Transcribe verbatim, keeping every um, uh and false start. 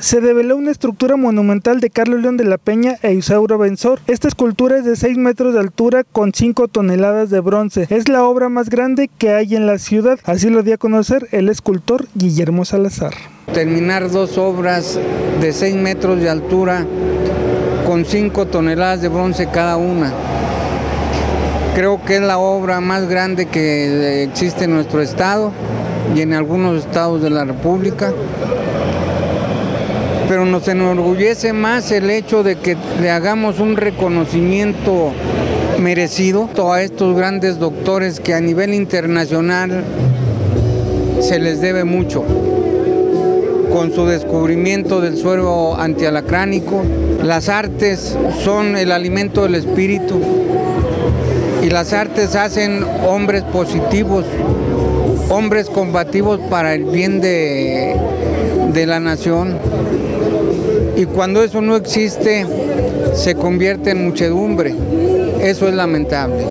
Se develó una estructura monumental de Carlos León de la Peña e Isauro Venzor. Esta escultura es de seis metros de altura con cinco toneladas de bronce. Es la obra más grande que hay en la ciudad, así lo dio a conocer el escultor Guillermo Salazar. Terminar dos obras de seis metros de altura con cinco toneladas de bronce cada una. Creo que es la obra más grande que existe en nuestro estado y en algunos estados de la República. Pero nos enorgullece más el hecho de que le hagamos un reconocimiento merecido a estos grandes doctores que a nivel internacional se les debe mucho, con su descubrimiento del suero antialacránico. Las artes son el alimento del espíritu y las artes hacen hombres positivos, hombres combativos para el bien de, de la nación. Y cuando eso no existe, se convierte en muchedumbre. Eso es lamentable.